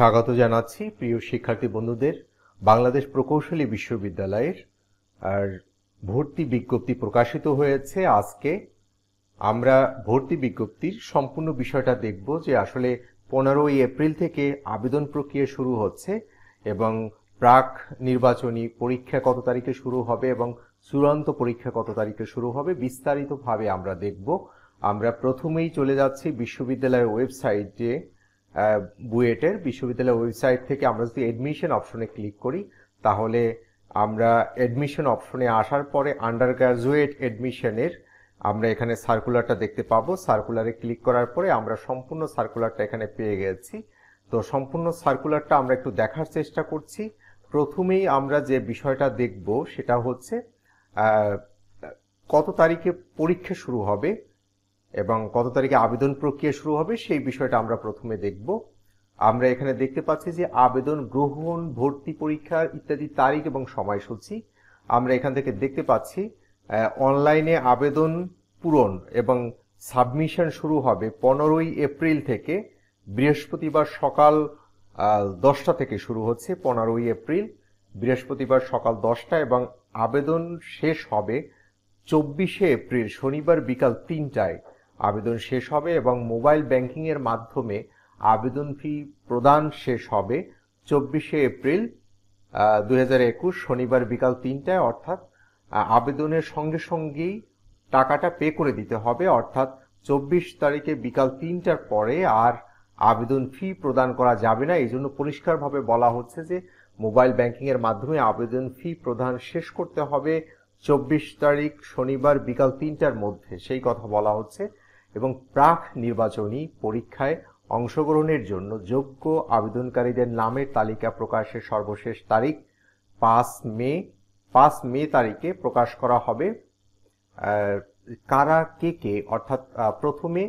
স্বাগত জানাচ্ছি প্রিয় শিক্ষার্থী বন্ধুদের বাংলাদেশ প্রকৌশলী বিশ্ববিদ্যালয়ের আর ভর্তি বিজ্ঞপ্তি প্রকাশিত হয়েছে আজকে। আমরা ভর্তি বিজ্ঞপ্তির সম্পূর্ণ বিষয়টা দেখব যে আসলে 15 এপ্রিল থেকে আবেদন প্রক্রিয়া শুরু হচ্ছে এবং প্রাক নির্বাচনী পরীক্ষা কত তারিখে শুরু হবে এবং চূড়ান্ত পরীক্ষা কত তারিখে শুরু হবে বিস্তারিতভাবে আমরা দেখব। আমরা প্রথমেই চলে যাচ্ছি বিশ্ববিদ্যালয়ের ওয়েবসাইটে, বুয়েটের বিশ্ববিদ্যালয় ওয়েবসাইট থেকে আমরা যদি এডমিশন অপশনে ক্লিক করি তাহলে আমরা এডমিশন অপশনে আসার পরে আন্ডার গ্রাজুয়েট এডমিশনের আমরা এখানে সার্কুলারটা দেখতে পাবো। সার্কুলারে ক্লিক করার পরে আমরা সম্পূর্ণ সার্কুলারটা এখানে পেয়ে গেছি। তো সম্পূর্ণ সার্কুলারটা আমরা একটু দেখার চেষ্টা করছি। প্রথমেই আমরা যে বিষয়টা দেখব সেটা হচ্ছে কত তারিখে পরীক্ষা শুরু হবে এবং কত তারিখে আবেদন প্রক্রিয়া শুরু হবে সেই বিষয়টা আমরা প্রথমে দেখব। আমরা এখানে দেখতে পাচ্ছি যে আবেদন গ্রহণ, ভর্তি পরীক্ষার ইত্যাদি তারিখ এবং সময়সূচি আমরা এখান থেকে দেখতে পাচ্ছি। অনলাইনে আবেদন পূরণ এবং সাবমিশন শুরু হবে 15 এপ্রিল থেকে, বৃহস্পতিবার সকাল 10টা থেকে শুরু হচ্ছে। 15 এপ্রিল বৃহস্পতিবার সকাল 10টা এবং আবেদন শেষ হবে 24 এপ্রিল শনিবার বিকাল 3টায় আবেদন শেষ হবে এবং মোবাইল ব্যাংকিং এর মাধ্যমে আবেদন ফি প্রদান শেষ হবে 24 এপ্রিল 2021 শনিবার বিকাল 3টায়। অর্থাৎ আবেদনের সঙ্গে সঙ্গেই টাকাটা পে করে দিতে হবে, অর্থাৎ 24 তারিখে বিকাল 3টার পরে আর আবেদন ফি প্রদান করা যাবে না। এই জন্য পরিষ্কারভাবে বলা হচ্ছে যে মোবাইল ব্যাংকিং এর মাধ্যমে আবেদন ফি প্রদান শেষ করতে হবে 24 তারিখ শনিবার বিকাল 3টার মধ্যে, সেই কথা বলা হচ্ছে। এবং প্রাক নির্বাচনী পরীক্ষায় অংশগ্রহণের জন্য যোগ্য আবেদনকারীদের নামের তালিকা প্রকাশের সর্বশেষ তারিখ 5 মে তারিখে প্রকাশ করা হবে। কারা কে অর্থাৎ প্রথমে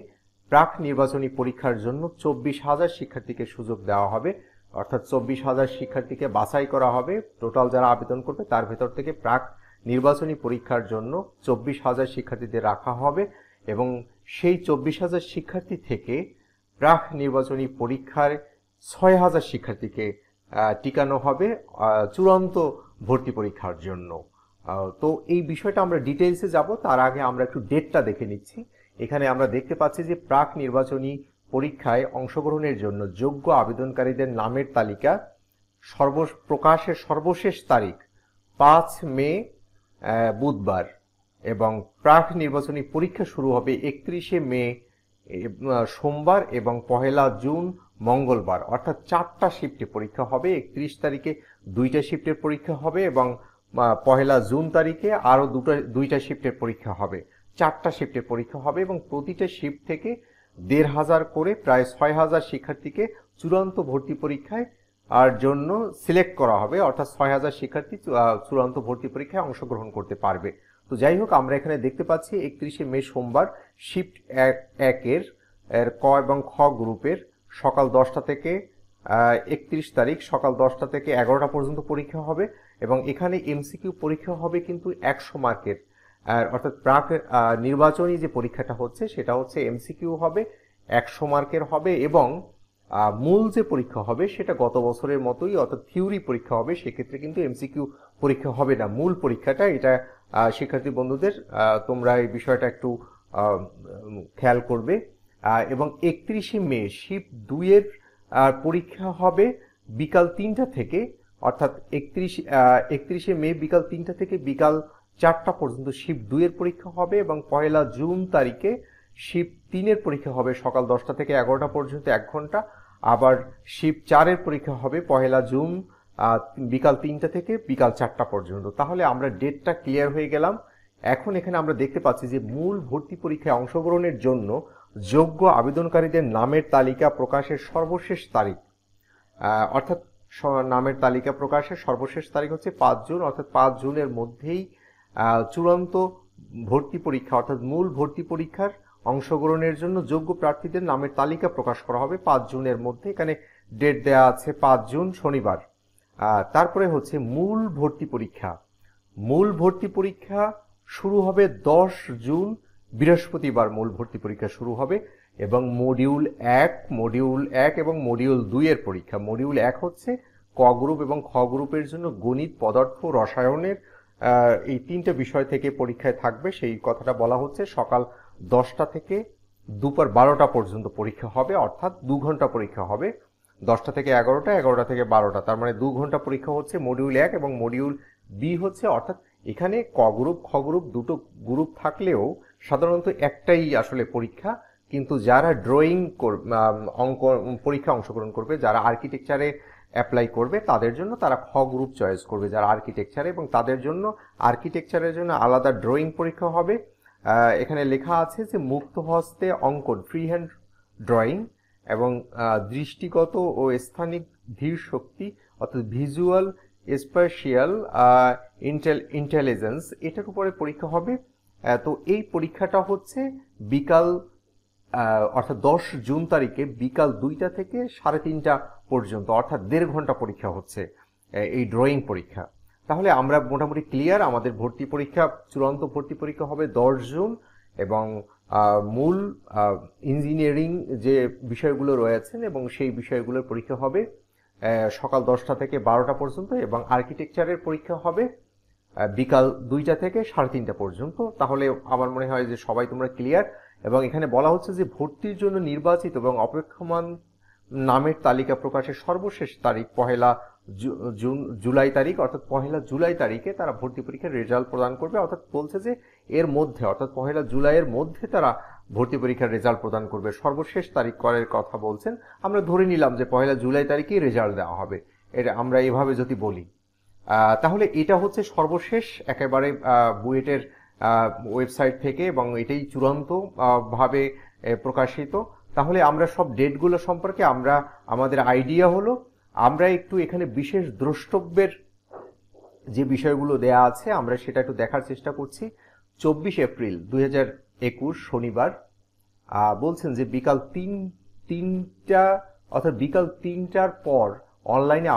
প্রাক নির্বাচনী পরীক্ষার জন্য 24,000 শিক্ষার্থীকে সুযোগ দেওয়া হবে, অর্থাৎ 24,000 শিক্ষার্থীকে বাছাই করা হবে। টোটাল যারা আবেদন করবে তার ভেতর থেকে প্রাক নির্বাচনী পরীক্ষার জন্য 24,000 শিক্ষার্থীদের রাখা হবে এবং সেই 24,000 শিক্ষার্থী থেকে প্রাক নির্বাচনী পরীক্ষার 6,000 শিক্ষার্থীকে টিকানো হবে চূড়ান্ত ভর্তি পরীক্ষার জন্য। তো এই বিষয়টা আমরা ডিটেইলসে যাব, তার আগে আমরা একটু ডেটটা দেখে নিচ্ছি। এখানে আমরা দেখতে পাচ্ছি যে প্রাক নির্বাচনী পরীক্ষায় অংশগ্রহণের জন্য যোগ্য আবেদনকারীদের নামের তালিকা প্রকাশের সর্বশেষ তারিখ 5 মে বুধবার এবং প্রাক নির্বাচনী পরীক্ষা শুরু হবে 31 মে সোমবার এবং 1 জুন মঙ্গলবার। অর্থাৎ 4টা শিফটে পরীক্ষা হবে। 31 তারিখে 2টা শিফটের পরীক্ষা হবে এবং 1 জুন তারিখে আরও 2টা শিফটের পরীক্ষা হবে। 4টা শিফটের পরীক্ষা হবে এবং প্রতিটা শিফট থেকে 1,500 করে প্রায় 6,000 শিক্ষার্থীকে চূড়ান্ত ভর্তি পরীক্ষায় আর জন্য সিলেক্ট করা হবে, অর্থাৎ 6,000 শিক্ষার্থী চূড়ান্ত ভর্তি পরীক্ষায় অংশগ্রহণ করতে পারবে। তো যাই হোক, আমরা এখানে দেখতে পাচ্ছি 31 মে সোমবার শিফট 1-এর ক এবং খ গ্রুপের সকাল 10টা থেকে 31 তারিখ সকাল 10টা থেকে 11টা পর্যন্ত পরীক্ষা হবে এবং এখানে এমসিকিউ পরীক্ষা হবে কিন্তু 100 মার্কের। অর্থাৎ প্রাক নির্বাচনী যে পরীক্ষাটা হচ্ছে সেটা হচ্ছে এমসিকিউ হবে, 100 মার্কের হবে এবং মূল যে পরীক্ষা হবে সেটা গত বছরের মতোই অর্থাৎ থিওরি পরীক্ষা হবে। সেক্ষেত্রে কিন্তু এমসিকিউ পরীক্ষা হবে না, মূল পরীক্ষাটা। এটা শিক্ষার্থী বন্ধুদের তোমরা এই বিষয়টা একটু খেয়াল করবে। এবং 31 মে শিফট 2-এর পরীক্ষা হবে বিকাল 3টা থেকে, অর্থাৎ 31 মে বিকাল 3টা থেকে বিকাল 4টা পর্যন্ত শিফট 2-এর পরীক্ষা হবে এবং 1 জুন তারিখে শিফট 3-এর পরীক্ষা হবে সকাল 10টা থেকে 11টা পর্যন্ত 1 ঘন্টা। আবার শিফট 4-এর পরীক্ষা হবে 1 জুন বিকাল 3টা থেকে বিকাল 4টা পর্যন্ত। তাহলে আমরা ডেটটা ক্লিয়ার হয়ে গেলাম। এখন এখানে আমরা দেখতে পাচ্ছি যে মূল ভর্তি পরীক্ষায় অংশগ্রহণের জন্য যোগ্য আবেদনকারীদের নামের তালিকা প্রকাশের সর্বশেষ তারিখ, অর্থাৎ নামের তালিকা প্রকাশের সর্বশেষ তারিখ হচ্ছে 5 জুন। অর্থাৎ 5 জুনের মধ্যেই চূড়ান্ত ভর্তি পরীক্ষা অর্থাৎ মূল ভর্তি পরীক্ষার অংশগ্রহণের জন্য যোগ্য প্রার্থীদের নামের তালিকা প্রকাশ করা হবে 5 জুনের মধ্যে। এখানে ডেট দেয়া আছে 5 জুন শনিবার। তারপরে হচ্ছে মূল ভর্তি পরীক্ষা শুরু হবে 10 জুন বৃহস্পতিবার। মূল ভর্তি পরীক্ষা শুরু হবে এবং মডিউল 1 মডিউল 1 এবং মডিউল 2 এর পরীক্ষা। মডিউল 1 হচ্ছে ক গ্রুপ এবং খ গ্রুপের জন্য গণিত, পদার্থ, রসায়নের এই তিনটা বিষয় থেকে পরীক্ষায় থাকবে। সেই কথাটা বলা হচ্ছে সকাল 10টা থেকে দুপুর 12টা পর্যন্ত পরীক্ষা হবে, অর্থাৎ 2 ঘন্টা পরীক্ষা হবে, 10টা থেকে 11টা, 11টা থেকে 12টা। তার মানে 2 ঘন্টা পরীক্ষা হচ্ছে মডিউল 1 এবং মডিউল বি হচ্ছে, অর্থাৎ এখানে ক গ্রুপ খ গ্রুপ দুটো গ্রুপ থাকলেও সাধারণত একটাই আসলে পরীক্ষা। কিন্তু যারা ড্রয়িং অঙ্ক পরীক্ষা অংশগ্রহণ করবে, যারা আর্কিটেকচারে অ্যাপ্লাই করবে, তাদের জন্য তারা খ গ্রুপ চয়েস করবে যারা আর্কিটেকচারে, এবং তাদের জন্য আর্কিটেকচারের জন্য আলাদা ড্রয়িং পরীক্ষা হবে। এখানে লেখা আছে যে মুক্ত হস্তে অঙ্কন, ফ্রি হ্যান্ড ড্রয়িং, এবং দৃষ্টিগত ও স্থানিক ধীর শক্তি অর্থাৎ ভিজুয়াল স্পেশিয়াল ইন্টেলিজেন্স, এটার উপরে পরীক্ষা হবে। তো এই পরীক্ষাটা হচ্ছে বিকাল অর্থাৎ 10 জুন তারিখে বিকাল 2টা থেকে 3:30টা পর্যন্ত, অর্থাৎ 1.5 ঘন্টা পরীক্ষা হচ্ছে এই ড্রয়িং পরীক্ষা। তাহলে আমরা মোটামুটি ক্লিয়ার। আমাদের ভর্তি পরীক্ষা, চূড়ান্ত ভর্তি পরীক্ষা হবে 10 জুন, এবং মূল ইঞ্জিনিয়ারিং যে বিষয়গুলো রয়েছে এবং সেই বিষয়গুলোর পরীক্ষা হবে সকাল 10টা থেকে 12টা পর্যন্ত, এবং আর্কিটেকচারের পরীক্ষা হবে বিকাল 2টা থেকে 3:30টা পর্যন্ত। তাহলে আমার মনে হয় যে সবাই তোমরা ক্লিয়ার। এবং এখানে বলা হচ্ছে যে ভর্তির জন্য নির্বাচিত এবং অপেক্ষমান নামের তালিকা প্রকাশের সর্বশেষ তারিখ জুলাই তারিখ, অর্থাৎ 1 জুলাই তারিখে তারা ভর্তি পরীক্ষার রেজাল্ট প্রদান করবে। অর্থাৎ বলছে যে এর মধ্যে, অর্থাৎ 1 জুলাইয়ের মধ্যে তারা ভর্তি পরীক্ষার রেজাল্ট প্রদান করবে। সর্বশেষ তারিখ করার কথা বলছেন, আমরা ধরে নিলাম যে 1 জুলাই তারিখেই রেজাল্ট দেওয়া হবে, এটা আমরা এভাবে যদি বলি। তাহলে এটা হচ্ছে সর্বশেষ একেবারে বুয়েটের ওয়েবসাইট থেকে, এবং এটাই চূড়ান্তভাবে প্রকাশিত। তাহলে আমরা সব ডেটগুলো সম্পর্কে আমাদের আইডিয়া হলো। আমরা একটু এখানে বিশেষ দ্রষ্টব্যের যে বিষয়গুলো দেয়া আছে আমরা সেটা একটু দেখার চেষ্টা করছি। 24 এপ্রিল 2021 শনিবার, বলছেন যে বিকাল 3টা অর্থাৎ বিকাল 3টার পর অনলাইনে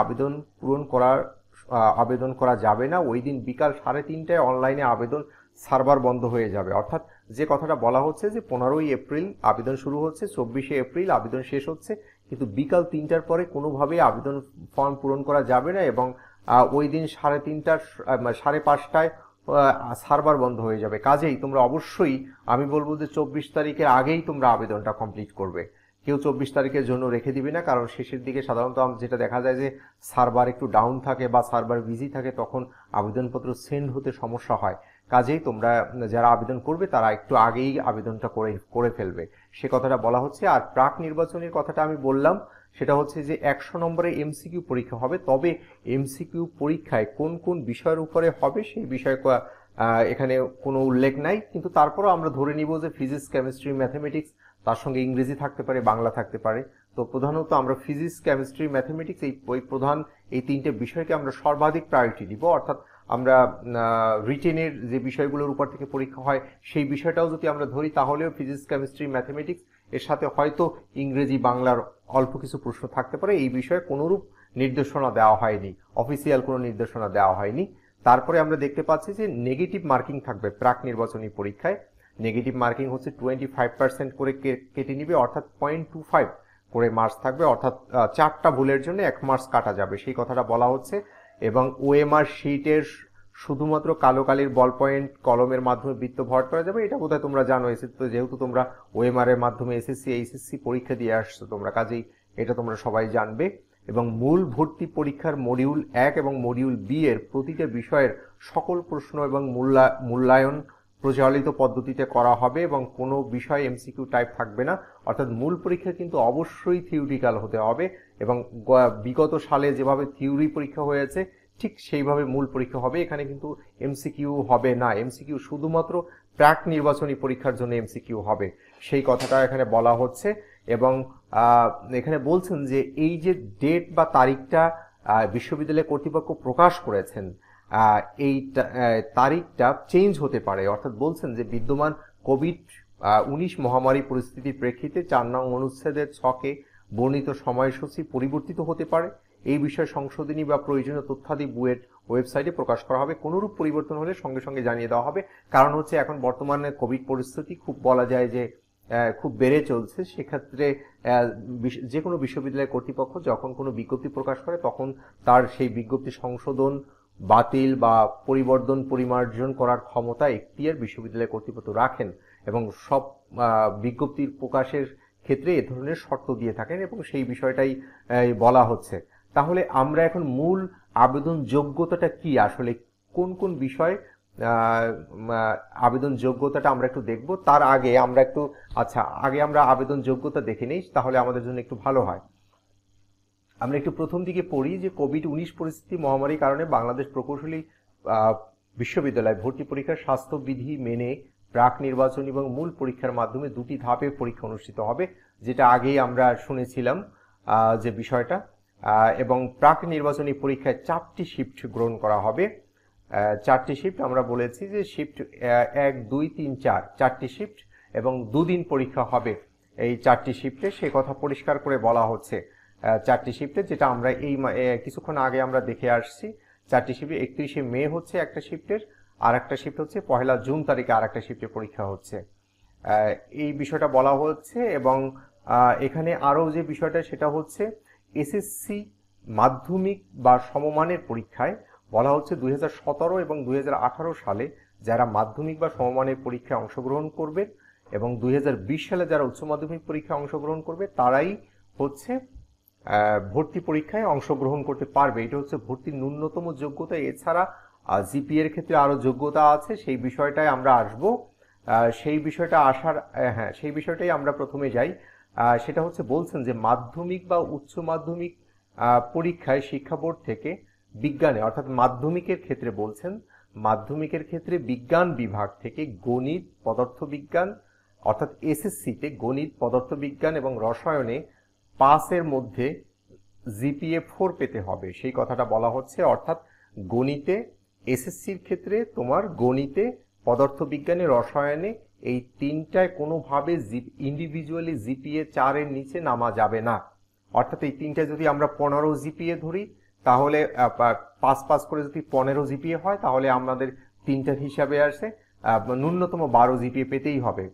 আবেদন করা যাবে না। ওই দিন বিকাল 3:30টায় অনলাইনে আবেদন সার্ভার বন্ধ হয়ে যাবে। অর্থাৎ যে কথাটা বলা হচ্ছে যে 15 এপ্রিল আবেদন শুরু হচ্ছে, 24 এপ্রিল আবেদন শেষ হচ্ছে, কিন্তু বিকাল 3টার পরে কোনোভাবেই আবেদন ফর্ম পূরণ করা যাবে না, এবং ওই দিন 3:30টার 5:30টায় সার্ভার বন্ধ হয়ে যাবে। কাজেই তোমরা অবশ্যই, আমি বলবো যে 24 তারিখের আগেই তোমরা আবেদনটা কমপ্লিট করবে। কেউ 24 তারিখের জন্য রেখে দিবে না, কারণ শেষের দিকে সাধারণত যেটা দেখা যায় যে সার্ভার একটু ডাউন থাকে বা সার্ভার বিজি থাকে, তখন আবেদনপত্র সেন্ড হতে সমস্যা হয়। কাজেই তোমরা যারা আবেদন করবে তারা একটু আগেই আবেদনটা করে ফেলবে, সে কথাটা বলা হচ্ছে। আর প্রাক নির্বাচনের কথাটা আমি বললাম, সেটা হচ্ছে যে 100 নম্বরে এমসিকিউ পরীক্ষা হবে। তবে এমসিকিউ পরীক্ষায় কোন কোন বিষয়ের উপরে হবে সেই বিষয়ে এখানে কোনো উল্লেখ নাই, কিন্তু তারপরও আমরা ধরে নিব যে ফিজিক্স, কেমিস্ট্রি, ম্যাথমেটিক্স, তার সঙ্গে ইংরেজি থাকতে পারে, বাংলা থাকতে পারে। তো প্রধানত আমরা ফিজিক্স, কেমিস্ট্রি, ম্যাথমেটিক্স এই প্রধান এই তিনটে বিষয়কে আমরা সর্বাধিক প্রায়োরিটি দিব। অর্থাৎ আমরা রিটেনের যে বিষয়গুলোর উপর থেকে পরীক্ষা হয় সেই বিষয়টাও যদি আমরা ধরি, তাহলেও ফিজিক্স, কেমিস্ট্রি, ম্যাথমেটিক্স এর সাথে হয়তো ইংরেজি, বাংলার অল্প কিছু প্রশ্ন থাকতে পারে। এই বিষয়ে কোনোরূপ নির্দেশনা দেওয়া হয়নি, অফিসিয়াল কোনো নির্দেশনা দেওয়া হয়নি। তারপরে আমরা দেখতে পাচ্ছি যে নেগেটিভ মার্কিং থাকবে প্রাক নির্বাচনী পরীক্ষায়। নেগেটিভ মার্কিং হচ্ছে 25% করে কেটে নিবে, অর্থাৎ 0.25 করে মার্কস থাকবে, অর্থাৎ 4টা ভুলের জন্য 1 মার্কস কাটা যাবে, সেই কথাটা বলা হচ্ছে। এবং ওএমআর শীটের শুধুমাত্র কালো কালির বল পয়েন্ট কলমের মাধ্যমে বৃত্ত ভরাট করা যাবে। এটা বোধহয় তোমরা জানো, তো যেহেতু তোমরা ওএমআর এর মাধ্যমে এইচএসসি পরীক্ষা দিয়ে আসছো তোমরা, কাজেই এটা তোমরা সবাই জানবে। এবং মূল ভর্তি পরীক্ষার মডিউল 1 এবং মডিউল বি এর প্রতিটা বিষয়ের সকল প্রশ্ন এবং মূল্যায়ন প্রচলিত পদ্ধতিতে করা হবে, এবং কোনো বিষয় এমসিকিউ টাইপ থাকবে না। অর্থাৎ মূল পরীক্ষা কিন্তু অবশ্যই থিওরিটিক্যাল হতে হবে, এবং বিগত সালে যেভাবে থিওরি পরীক্ষা হয়েছে ঠিক সেইভাবে মূল পরীক্ষা হবে। এখানে কিন্তু এমসিকিউ হবে না, এমসিকিউ শুধুমাত্র প্রাক নির্বাচনী পরীক্ষার জন্য এমসিকিউ হবে, সেই কথাটা এখানে বলা হচ্ছে। এবং এখানে বলছেন যে এই যে ডেট বা তারিখটা বিশ্ববিদ্যালয় কর্তৃপক্ষ প্রকাশ করেছেন, এই তারিখটা চেঞ্জ হতে পারে। অর্থাৎ বলছেন যে বিদ্যমান COVID-19 মহামারী পরিস্থিতির প্রেক্ষিতে 4 নং অনুচ্ছেদের 6-এ বর্ণিত সময়সূচি পরিবর্তিত হতে পারে। এই বিষয়ে সংশোধনী বা প্রয়োজনীয় তথ্যাদি বুয়েট ওয়েবসাইটে প্রকাশ করা হবে। কোনোরূপ পরিবর্তন হলে সঙ্গে সঙ্গে জানিয়ে দেওয়া হবে। কারণ হচ্ছে এখন বর্তমানে কোভিড পরিস্থিতি খুব, বলা যায় যে खूब बेड़े चलছে সেক্ষেত্রে যেকোনো বিশ্ববিদ্যালয় কর্তৃপক্ষ যখন কোনো বিজ্ঞপ্তি প্রকাশ করে তখন তার সেই বিজ্ঞপ্তি সংশোধন বাতিল বা পরিবর্তন পরিমার্জন করার ক্ষমতা এখতিয়ার বিশ্ববিদ্যালয় কর্তৃপক্ষ রাখেন এবং সব বিজ্ঞপ্তির প্রকাশের ক্ষেত্রে এই ধরনের শর্ত দিয়ে থাকেন এবং সেই বিষয়টাই বলা হচ্ছে। তাহলে আমরা এখন মূল আবেদন যোগ্যতাটা কি আসলে কোন কোন বিষয় आवेदन योग्यता देखब तार आगे एक अच्छा आगे आवेदन योग्यता देखे नहीं एक भलो है আমরা একটু প্রথম দিকে পড়ি যে কোভিড-19 পরিস্থিতি মহামারীর কারণে বাংলাদেশ প্রকৌশলী বিশ্ববিদ্যালয় ভর্তি পরীক্ষার স্বাস্থ্যবিধি মেনে প্রাক নির্বাচনী এবং মূল পরীক্ষার মাধ্যমে দুটি ধাপে পরীক্ষা অনুষ্ঠিত হবে যেটা আগেই আমরা শুনেছিলাম যে বিষয়টা এবং প্রাক নির্বাচনী পরীক্ষায় চারটি শিফট গ্রহণ করা হবে। চারটি শিফট আমরা বলেছি যে শিফট 1 2 3 4 চারটি শিফট এবং দুদিন পরীক্ষা হবে এই চারটি শিফটে সে কথা পরিষ্কার করে বলা হচ্ছে। চারটি শিফটে যেটা আমরা এই কিছুক্ষণ আগে আমরা দেখে আসছি চারটি শিফটে 31শে মে হচ্ছে একটা শিফটের আর একটা শিফট হচ্ছে 1লা জুন তারিখে আর একটা শিফটে পরীক্ষা হচ্ছে এই বিষয়টা বলা হচ্ছে এবং এখানে আরো যে বিষয়টা সেটা হচ্ছে এসএসসি মাধ্যমিক বা সমমানের পরীক্ষায় বলা হচ্ছে 2017 এবং 2018 সালে যারা মাধ্যমিক বা সমমানের পরীক্ষায় অংশগ্রহণ করবে এবং 2020 সালে যারা উচ্চ মাধ্যমিক পরীক্ষায় অংশগ্রহণ করবে তারাই হচ্ছে ভর্তি পরীক্ষায় অংশগ্রহণ করতে পারবে। এটা হচ্ছে ভর্তির ন্যূনতম যোগ্যতা এছাড়া জিপিএ এর ক্ষেত্রে আরো যোগ্যতা আছে সেই বিষয়টাই আমরা আসব সেই বিষয়টাই আমরা প্রথমে যাই সেটা হচ্ছে বলছেন যে মাধ্যমিক বা উচ্চ মাধ্যমিক পরীক্ষায় শিক্ষা বোর্ড থেকে বিজ্ঞানে অর্থাৎ মাধ্যমিকের ক্ষেত্রে বলছেন মাধ্যমিকের ক্ষেত্রে বিজ্ঞান বিভাগ থেকে গণিত পদার্থবিজ্ঞান অর্থাৎ এসএসসি তে গণিত পদার্থবিজ্ঞান এবং রসায়নে 5 এর মধ্যে জিপিএ 4 পেতে হবে সেই কথাটা বলা হচ্ছে অর্থাৎ গণিতে এসএসসির ক্ষেত্রে তোমার গণিতে পদার্থবিজ্ঞানে রসায়নে এই তিনটায় কোনোভাবে ইন্ডিভিজুয়ালি জিপিএ 4 এর নিচে নামা যাবে না অর্থাৎ এই তিনটা যদি আমরা 15 জিপিএ ধরি তাহলে 5 করে যদি 15 জিপিএ হয় তাহলে আমাদের তিনটার হিসাবে আসে ন্যূনতম 12 জিপিএ পেতেই হবে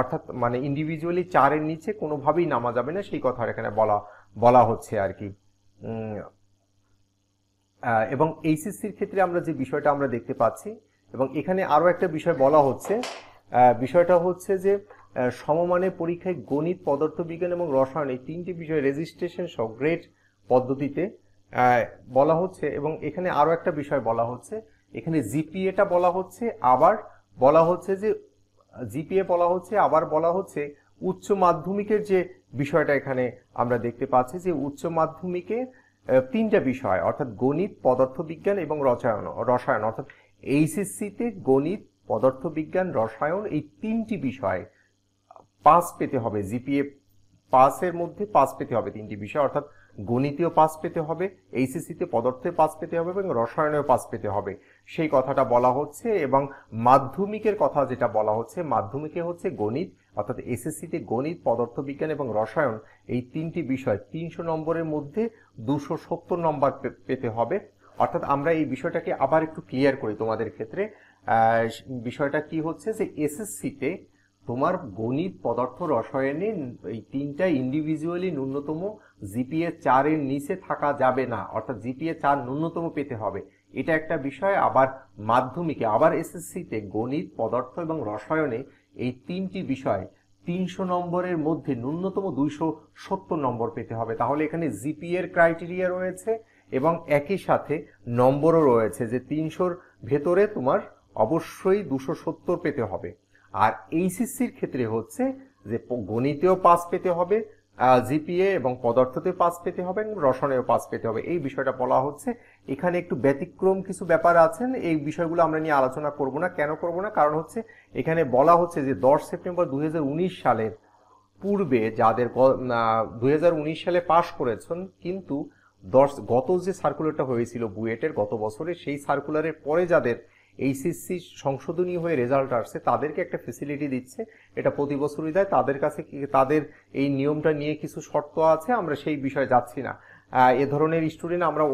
অর্থাৎ মানে ইন্ডিভিজুয়ালি 4 এর নিচে কোনোভাবেই নামা যাবে না সেই কথা এখানে বলা হচ্ছে আর কি। এবং এইচএসসি এর ক্ষেত্রে আমরা যে বিষয়টা আমরা দেখতে পাচ্ছি এবং এখানে আরো একটা বিষয় বলা হচ্ছে বিষয়টা হচ্ছে যে সমমানের পরীক্ষায় গণিত পদার্থবিজ্ঞান এবং রসায়ন এই তিনটি বিষয় রেজিস্ট্রেশন সহ গ্রেড পদ্ধতিতে বলা হচ্ছে এবং এখানে আরো একটা বিষয় বলা হচ্ছে এখানে জিপিএটা বলা হচ্ছে আবার বলা হচ্ছে যে জিপিএ বলা হচ্ছে আবার বলা হচ্ছে উচ্চ মাধ্যমিকের যে বিষয়টা এখানে আমরা দেখতে পাচ্ছি যে উচ্চ মাধ্যমিকে তিনটা বিষয় অর্থাৎ গণিত পদার্থবিজ্ঞান এবং রসায়ন অর্থাৎ এইচএসসি তে গণিত পদার্থবিজ্ঞান রসায়ন এই তিনটি বিষয় 5 পেতে হবে জিপিএ 5 এর মধ্যে 5 পেতে হবে তিনটি বিষয় অর্থাৎ গণিতেও 5 পেতে হবে এইচএসসি তে পদার্থে 5 পেতে হবে এবং রসায়নেও 5 পেতে হবে সেই কথাটা বলা হচ্ছে এবং মাধ্যমিকের কথা যেটা বলা হচ্ছে মাধ্যমিকে হচ্ছে গণিত অর্থাৎ এসএসসি তে গণিত পদার্থবিজ্ঞান এবং রসায়ন এই তিনটি বিষয় 300 নম্বরের মধ্যে 270 নম্বর পেতে হবে অর্থাৎ আমরা এই বিষয়টাকে আবার একটু ক্লিয়ার করি তোমাদের ক্ষেত্রে বিষয়টা কি হচ্ছে যে এসএসসি তে তোমার গণিত পদার্থ রসায়নে এই তিনটা ইন্ডিভিজুয়ালি ন্যূনতম জিপিএ 4 এর নিচে থাকা যাবে না অর্থাৎ জিপিএ 4 ন্যূনতম পেতে হবে এটা একটা বিষয় আবার মাধ্যমিকে আবার এসএসসি তে গণিত পদার্থ এবং রসায়নে এই তিনটি বিষয় 300 নম্বরের মধ্যে ন্যূনতম 270 নম্বর পেতে হবে তাহলে এখানে জিপিএ এর ক্রাইটেরিয়া রয়েছে এবং একই সাথে নম্বরও রয়েছে যে 300 এর ভিতরে তোমার অবশ্যই 270 পেতে হবে আর এইচএসসি এর ক্ষেত্রে হচ্ছে যে গণিতেও 5 পেতে হবে জিপিএ এবং পদার্থতে 5 পেতে হবে এবং রসায়নেও 5 পেতে হবে এই বিষয়টা বলা হচ্ছে। এখানে একটু ব্যতিক্রম কিছু ব্যাপার আছেন এই বিষয়গুলো আমরা নিয়ে আলোচনা করব না কেন করব না কারণ হচ্ছে এখানে বলা হচ্ছে যে 10 সেপ্টেম্বর 2019 সালের পূর্বে যাদের 2019 সালে পাস করেছেন কিন্তু গত যে সার্কুলারটা হয়েছিল বুয়েটের গত বছরে সেই সার্কুলারের পরে যাদের এইচএসসি সংশোধনী হয়ে রেজাল্ট আসছে তাদেরকে একটা ফ্যাসিলিটি দিচ্ছে এটা প্রতি বছরই দেয় তাদের কাছে তাদের এই নিয়মটা নিয়ে কিছু শর্ত আছে আমরা সেই বিষয়ে যাচ্ছি না এ ধরনের স্টুডেন্ট আমরা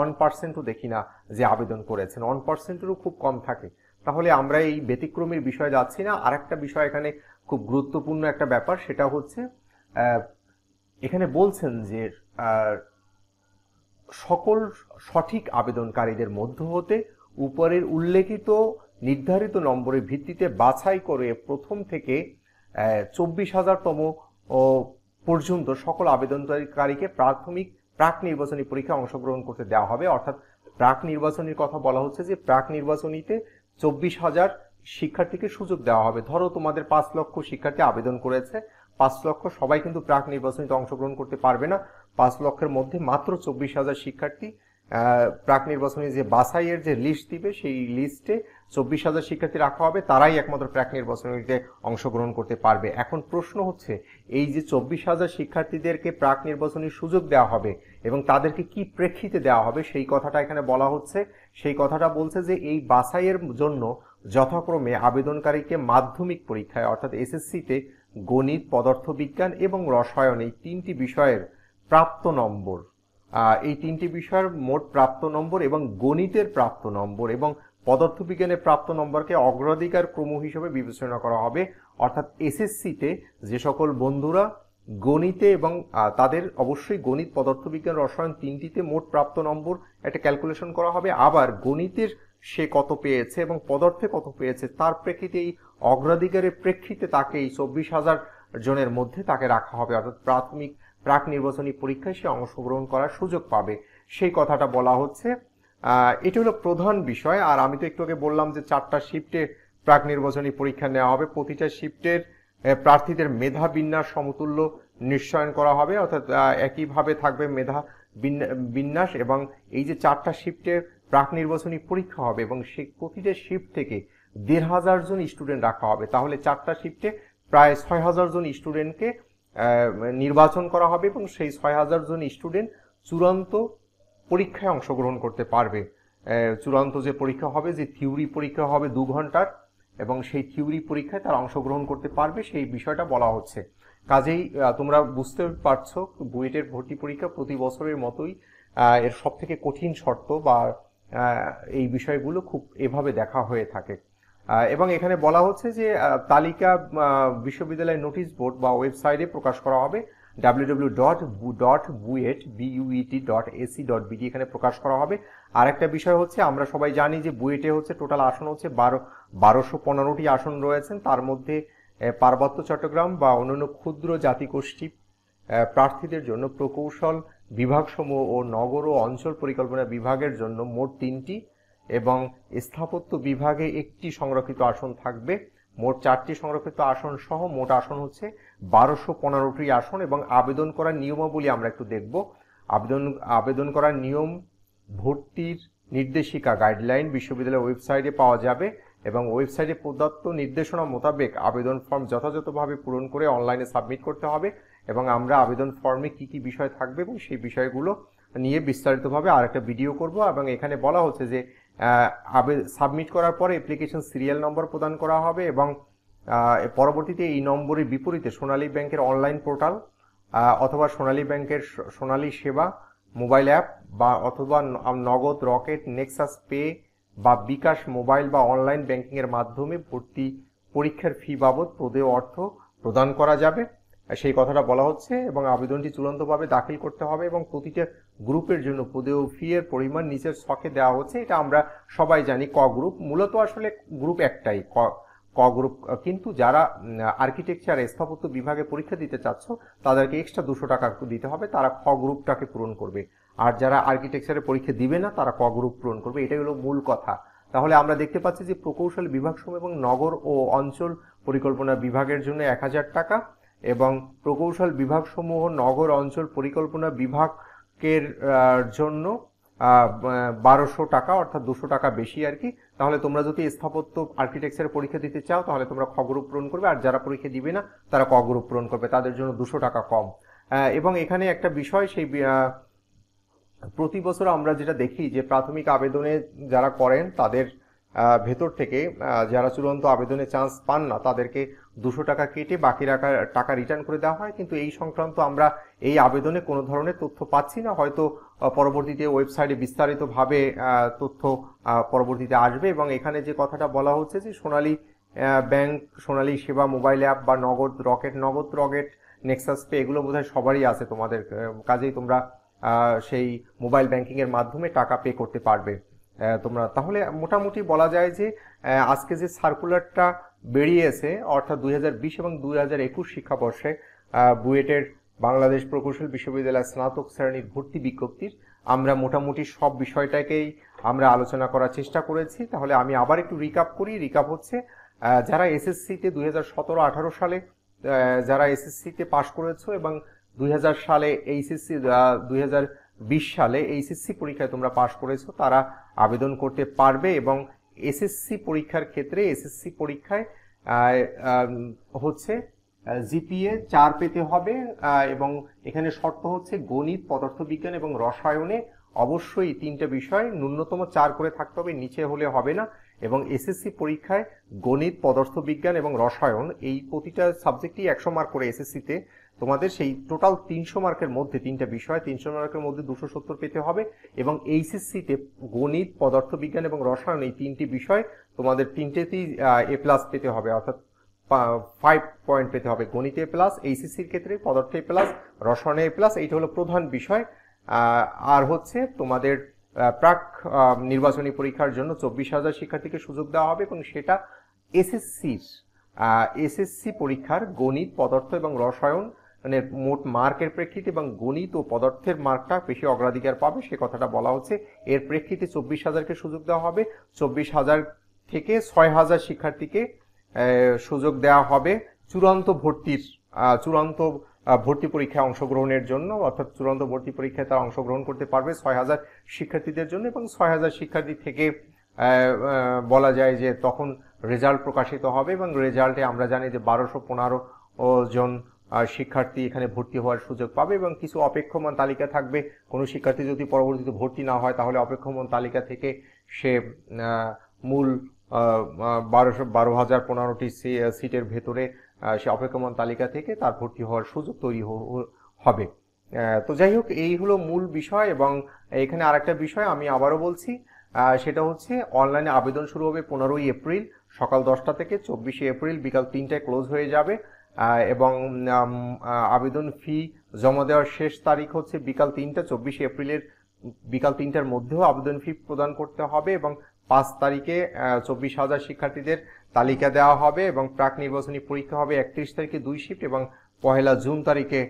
1% দেখি না যে আবেদন করেছেন 1%-এরও খুব কম থাকে তাহলে আমরা এই ব্যতিক্রমের বিষয়ে যাচ্ছি না। আরেকটা বিষয় এখানে খুব গুরুত্বপূর্ণ একটা ব্যাপার সেটা হচ্ছে এখানে বলছেন যে সকল সঠিক আবেদনকারীদের মধ্য হতে উপরের উল্লেখিত নির্ধারিত নম্বরের ভিত্তিতে বাছাই করে প্রথম থেকে ২৪,০০০ তম পর্যন্ত সকল আবেদনকারীকে প্রাথমিক প্রাক নির্বাচনী পরীক্ষায় অংশগ্রহণ করতে দেওয়া হবে। অর্থাৎ প্রাক নির্বাচনীর কথা বলা হচ্ছে যে প্রাক নির্বাচনীতে ২৪,০০০ শিক্ষার্থীকে সুযোগ দেওয়া হবে। ধরো তোমাদের ৫ লক্ষ শিক্ষার্থী আবেদন করেছে, ৫ লক্ষ সবাই কিন্তু প্রাক নির্বাচনীতে অংশগ্রহণ করতে পারবে না। ৫ লক্ষের মধ্যে মাত্র ২৪,০০০ শিক্ষার্থী প্রাক নির্বাচনী যে বাছাইয়ের যে লিস্ট দিবে সেই লিস্টে ২৪,০০০ শিক্ষার্থী রাখা হবে, তারাই একমাত্র প্রাক নির্বাচনীতে অংশগ্রহণ করতে পারবে। এখন প্রশ্ন হচ্ছে এই যে ২৪,০০০ শিক্ষার্থীদেরকে প্রাক নির্বাচনীর সুযোগ দেওয়া হবে এবং তাদেরকে কি প্রেক্ষিতে দেওয়া হবে সেই কথাটা এখানে বলা হচ্ছে। সেই কথাটা বলছে যে এই বাছাইয়ের জন্য যথাক্রমে আবেদনকারীকে মাধ্যমিক পরীক্ষায় অর্থাৎ এসএসসিতে গণিত, পদার্থবিজ্ঞান এবং রসায়ন এই তিনটি বিষয়ের প্রাপ্ত নম্বর, এই তিনটি বিষয়ের মোট প্রাপ্ত নম্বর এবং গণিতের প্রাপ্ত নম্বর এবং পদার্থবিজ্ঞানের প্রাপ্ত নম্বরকে অগ্রাধিকার ক্রম হিসেবে বিবেচনা করা হবে। অর্থাৎ এসএসসিতে যে সকল বন্ধুরা গণিতে এবং তাদের অবশ্যই গণিত, পদার্থবিজ্ঞান, রসায়ন তিনটিতে মোট প্রাপ্ত নম্বর একটা ক্যালকুলেশন করা হবে। আবার গণিতের সে কত পেয়েছে এবং পদার্থে কত পেয়েছে তার প্রেক্ষিতে এই অগ্রাধিকারের প্রেক্ষিতে তাকে এই ২৪,০০০ জনের মধ্যে তাকে রাখা হবে, অর্থাৎ প্রাথমিক প্রাক নির্বাচনী পরীক্ষায় সে অংশগ্রহণ করার সুযোগ পাবে সেই কথাটা বলা হচ্ছে। এটি হলো প্রধান বিষয়। আর আমি তো একটু আগে বললাম যে ৪টা শিফটে প্রাক নির্বাচনী পরীক্ষা নেওয়া হবে, প্রতিটা শিফটের প্রার্থীদের মেধা বিন্যাস সমতুল্য নিশ্চয়ন করা হবে, অর্থাৎ একইভাবে থাকবে মেধা বিন্যাস। এবং এই যে ৪টা শিফটে প্রাক নির্বাচনী পরীক্ষা হবে এবং সেই প্রতিটা শিফট থেকে ১,৫০০ জন স্টুডেন্ট রাখা হবে, তাহলে ৪টা শিফটে প্রায় ৬,০০০ জন স্টুডেন্টকে নির্বাচন করা হবে এবং সেই ৬,০০০ জন স্টুডেন্ট চূড়ান্ত পরীক্ষায় অংশগ্রহণ করতে পারবে। চূড়ান্ত যে পরীক্ষা হবে, যে থিওরি পরীক্ষা হবে ২ ঘন্টার, এবং সেই থিওরি পরীক্ষায় তারা অংশগ্রহণ করতে পারবে সেই বিষয়টা বলা হচ্ছে। কাজেই তোমরা বুঝতে পারছো বুয়েটের ভর্তি পরীক্ষা প্রতি বছরের মতোই এর সব থেকে কঠিন শর্ত বা এই বিষয়গুলো খুব এভাবে দেখা হয়ে থাকে। এবং এখানে বলা হচ্ছে যে তালিকা বিশ্ববিদ্যালয়ের নোটিশ বোর্ড বা ওয়েবসাইটে প্রকাশ করা হবে, www.buet.ac.bd এখানে প্রকাশ করা হবে। আর একটা বিষয় হচ্ছে আমরা সবাই জানি যে বুয়েটে হচ্ছে টোটাল আসন হচ্ছে 1,215টি আসন রয়েছেন, তার মধ্যে পার্বত্য চট্টগ্রাম বা অন্যান্য ক্ষুদ্র জাতিগোষ্ঠী প্রার্থীদের জন্য প্রকৌশল বিভাগসমূহ ও নগর ও অঞ্চল পরিকল্পনা বিভাগের জন্য মোট 3টি এবং স্থাপত্য বিভাগে 1টি সংরক্ষিত আসন থাকবে। মোট 4টি সংরক্ষিত আসন সহ মোট আসন হচ্ছে 1,215টি আসন। এবং আবেদন করার নিয়মাবলী আমরা একটু দেখব। আবেদন করার নিয়ম ভর্তির নির্দেশিকা গাইডলাইন বিশ্ববিদ্যালয়ের ওয়েবসাইটে পাওয়া যাবে এবং ওয়েবসাইটে প্রদত্ত নির্দেশনা মোতাবেক আবেদন ফর্ম যথাযথভাবে পূরণ করে অনলাইনে সাবমিট করতে হবে। এবং আমরা আবেদন ফর্মে কি কি বিষয় থাকবে এবং সেই বিষয়গুলো নিয়ে বিস্তারিতভাবে আর একটা ভিডিও করব। এবং এখানে বলা হচ্ছে যে সাবমিট করার পরে অ্যাপ্লিকেশন সিরিয়াল নম্বর প্রদান করা হবে এবং পরবর্তীতে এই নম্বরের বিপরীতে সোনালী ব্যাংকের অনলাইন পোর্টাল অথবা সোনালী ব্যাংকের সোনালী সেবা মোবাইল অ্যাপ বা অথবা নগদ, রকেট, নেক্সাস পে বা বিকাশ মোবাইল বা অনলাইন ব্যাংকিংয়ের মাধ্যমে ভর্তি পরীক্ষার ফি বাবদ প্রদেয় অর্থ প্রদান করা যাবে সেই কথাটা বলা হচ্ছে। এবং আবেদনটি চূড়ান্তভাবে দাখিল করতে হবে এবং প্রতিটা গ্রুপের জন্য প্রদেয় ফি এর পরিমাণ নিচের ছকে দেওয়া হচ্ছে। এটা আমরা সবাই জানি ক গ্রুপ, মূলত আসলে গ্রুপ একটাই ক গ্রুপ, কিন্তু যারা আর্কিটেকচার স্থাপত্য বিভাগে পরীক্ষা দিতে চাচ্ছ তাদেরকে এক্সট্রা 200 টাকা দিতে হবে, তারা খ গ্রুপটাকে পূরণ করবে। আর যারা আর্কিটেকচারে পরীক্ষা দিবে না তারা ক গ্রুপ পূরণ করবে, এটাই হলো মূল কথা। তাহলে আমরা দেখতে পাচ্ছি যে প্রকৌশল বিভাগসমূহ এবং নগর ও অঞ্চল পরিকল্পনা বিভাগের জন্য 1,000 টাকা এবং প্রকৌশল বিভাগসমূহ নগর অঞ্চল পরিকল্পনা বিভাগের জন্য 1,200 টাকা, অর্থাৎ 200 টাকা বেশি আর কি। তাহলে তোমরা যদি স্থাপত্য আর্কিটেকচারের পরীক্ষা দিতে চাও তাহলে তোমরা খ গ্রুপ পূরণ করবে, আর যারা পরীক্ষা দিবে না তারা ক গ্রুপ পূরণ করবে, তাদের জন্য 200 টাকা কম। এবং এখানে একটা বিষয়, সেই প্রতি বছর আমরা যেটা দেখি যে প্রাথমিক আবেদনে যারা করেন তাদের ভেতর থেকে যারা চূড়ান্ত আবেদনে চান্স পান না তাদেরকে 200 টাকা কেটে বাকি টাকা রিটার্ন করে দেওয়া হয়, কিন্তু এই সংক্রান্ত আমরা এই আবেদনে কোনো ধরনের তথ্য পাচ্ছি না। হয়তো পরবর্তীতে ওয়েবসাইটে বিস্তারিতভাবে তথ্য পরবর্তীতে আসবে। এবং এখানে যে কথাটা বলা হচ্ছে যে সোনালী बैंक सोनाली सेवा मोबाइल ऐप बा नगद रकेट नेक्सास पे एगुलो बोधहय सबारই আছে তোমাদের কাজেই তোমরা সেই মোবাইল ব্যাংকিং এর মাধ্যমে টাকা পে করতে পারবে তোমরা তাহলে মোটামুটি বলা যায় যে আজকে যে সার্কুলারটা বেরিয়েছে অর্থাৎ 2020 এবং 2021 শিক্ষাবর্ষে বুয়েটের বাংলাদেশ প্রকৌশল বিশ্ববিদ্যালয় স্নাতক শ্রেণীর ভর্তি বিজ্ঞপ্তির আমরা মোটামুটি সব বিষয়টাকেই আমরা আলোচনা করার চেষ্টা করেছি তাহলে আমি আবার একটু রিক্যাপ করি রিক্যাপ হচ্ছে যারা এসএসসি তে 2017-18 সালে যারা এসএসসি তে পাস করেছো এবং 2000 সালে এইচএসসি 2020 সালে এইচএসসি পরীক্ষায় তোমরা পাস করেছো তারা আবেদন করতে পারবে এবং এসএসসি পরীক্ষার ক্ষেত্রে এসএসসি পরীক্ষায় হচ্ছে জিপিএ 4 পেতে হবে এবং এখানে শর্ত হচ্ছে গণিত পদার্থবিজ্ঞান এবং রসায়নে অবশ্যই তিনটা বিষয় ন্যূনতম 4 করে থাকতে হবে নিচে হলে হবে না এবং এসএসসি পরীক্ষায় গণিত পদার্থবিজ্ঞান এবং রসায়ন এই প্রতিটা সাবজেক্টই 100 মার্ক করে এসএসসি তে তোমাদের সেই টোটাল 300 মার্কের মধ্যে তিনটা বিষয় 300 মার্কের মধ্যে 270 পেতে হবে এবং এইচএসসি তে গণিত পদার্থবিজ্ঞান এবং রসায়ন এই তিনটি বিষয় তোমাদের তিনটেতেই এ প্লাস পেতে হবে অর্থাৎ 5 পয়েন্ট পেতে হবে গণিতে প্লাস এইচএসসি এর ক্ষেত্রে পদার্থে প্লাস রসায়নে প্লাস এইটা হলো প্রধান বিষয় আর হচ্ছে তোমাদের প্রাক নির্বাচনী পরীক্ষার জন্য 24000 শিক্ষার্থীকে সুযোগ দেওয়া হবে এবং সেটা এসএসসি পরীক্ষার গণিত পদার্থ এবং রসায়ন মানে মোট মার্কের প্রেক্ষিতে এবং গণিত ও পদার্থের মার্কটা বেশি অগ্রাধিকার পাবে সেই কথাটা বলা হচ্ছে এর প্রেক্ষিতে 24000 কে সুযোগ দেওয়া হবে 24000 থেকে 6000 শিক্ষার্থীকে সুযোগ দেওয়া হবে চূড়ান্ত ভর্তি পরীক্ষায় অংশগ্রহণের জন্য অর্থাৎ চূড়ান্ত ভর্তি পরীক্ষায় তারা অংশগ্রহণ করতে পারবে 6000 শিক্ষার্থীদের জন্য এবং 6000 শিক্ষার্থী থেকে বলা যায় যে তখন রেজাল্ট প্রকাশিত হবে এবং রেজাল্টে আমরা জানি যে 1215 জন শিক্ষার্থী এখানে ভর্তি হওয়ার সুযোগ পাবে এবং কিছু অপেক্ষমান তালিকা থাকবে কোন শিক্ষার্থী যদি পরবর্তীতে ভর্তি না হয় তাহলে অপেক্ষমান তালিকা থেকে সে মূল 12015টি সিটের ভিতরে সে অপেক্ষমান তালিকা থেকে তার ভর্তি হওয়ার সুযোগ তৈরি হবে তো যাই হোক এই হলো মূল বিষয় এবং এখানে আরেকটা বিষয় আমি আবারো বলছি সেটা হচ্ছে অনলাইনে আবেদন শুরু হবে 15ই এপ্রিল সকাল 10টা থেকে 24 এপ্রিল বিকাল 3টায় ক্লোজ হয়ে যাবে এবং আবেদন ফি জমা দেওয়ার শেষ তারিখ হচ্ছে বিকাল 3টা 24 এপ্রিলের বিকাল 3টার মধ্যে আবেদন ফি প্রদান করতে হবে এবং 5 তারিখে 24000 শিক্ষার্থীদের তালিকা দেওয়া হবে এবং প্রাক নির্বাচনী পরীক্ষা হবে 31 তারিখে 2 শিফট এবং 1লা জুন তারিখে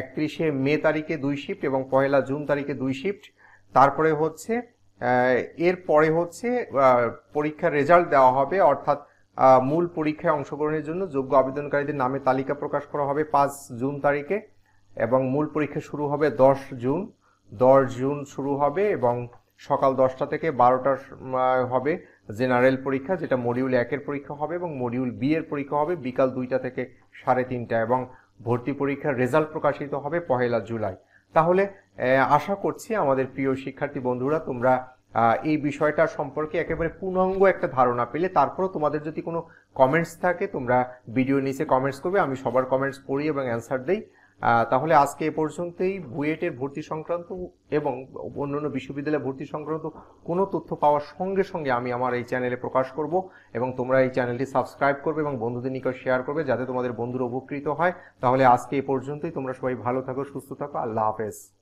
31 মে তারিখে 2 শিফট এবং 1লা জুন তারিখে 2 শিফট তারপরে হচ্ছে এরপরে হচ্ছে পরীক্ষার রেজাল্ট দেওয়া হবে অর্থাৎ মূল পরীক্ষায় অংশগ্রহণের জন্য যোগ্য আবেদনকারীদের নামে তালিকা প্রকাশ করা হবে 5 জুন তারিখে এবং মূল পরীক্ষা শুরু হবে 10 জুন শুরু হবে এবং সকাল 10টা থেকে 12টা হবে জেনারেল পরীক্ষা যেটা মডিউল 1 এর পরীক্ষা হবে এবং মডিউল বি এর পরীক্ষা হবে বিকাল 2টা থেকে 3:30টা এবং ভর্তি পরীক্ষার রেজাল্ট প্রকাশিত হবে 1লা জুলাই তাহলে আশা করছি আমাদের প্রিয় শিক্ষার্থী বন্ধুরা তোমরা এই বিষয়টা সম্পর্কে একেবারে পূর্ণাঙ্গ একটা ধারণা পেলে তারপর তোমাদের যদি কোনো কমেন্টস থাকে তোমরা ভিডিও নিচে কমেন্টস করবে আমি সবার কমেন্টস পড়ি এবং অ্যানসার দেই তাহলে আজকে এই পর্যন্তই বুয়েটের ভর্তি সংক্রান্ত এবং অন্যান্য বিশ্ববিদ্যালয়ে ভর্তি সংক্রান্ত কোনো তথ্য পাওয়ার সঙ্গে সঙ্গে আমি আমার এই চ্যানেলে প্রকাশ করব এবং তোমরা এই চ্যানেলটি সাবস্ক্রাইব করবে এবং বন্ধুদের নিকট শেয়ার করবে যাতে তোমাদের বন্ধুরা উপকৃত হয় তাহলে আজকে এই পর্যন্তই তোমরা সবাই ভালো থাকো সুস্থ থাকো আল্লাহ হাফেজ